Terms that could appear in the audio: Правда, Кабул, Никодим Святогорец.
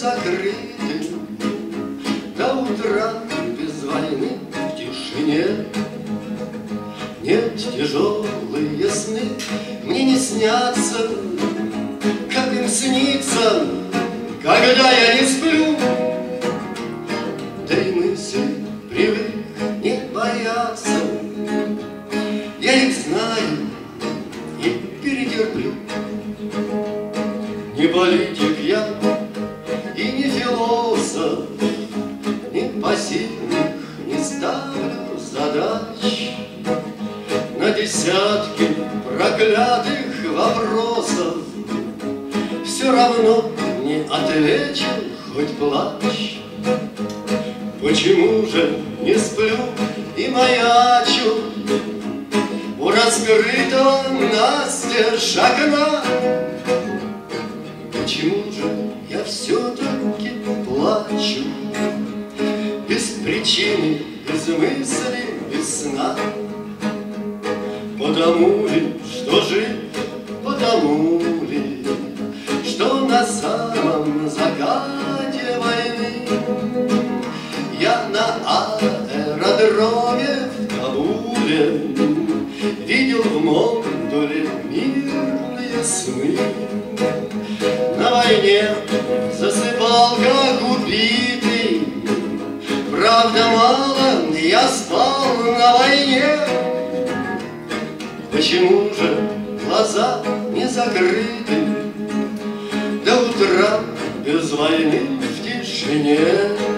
закрыты. До утра без войны в тишине. Нет, тяжелые сны мне не снятся, как им снится, когда я не сплю. Да и мысль привык не бояться. Я их знаю и перетерплю. Не политик я и не философ, не посильных не ставлю задач. На десятки проклятых вопросов все равно не отвечу, хоть плачь. Почему же не сплю и маячу у раскрытого настежь окна? Почему же я все-таки плачу без причины, без мысли, без сна? Потому ли, что жить, потому ли, что на самом закате войны я на аэродроме в Кабуле видел в Мондуле мирные сны. На войне засыпал, как убитый, правда мало, я спал на войне. Почему же глаза не закрыты? До утра без войны в тишине.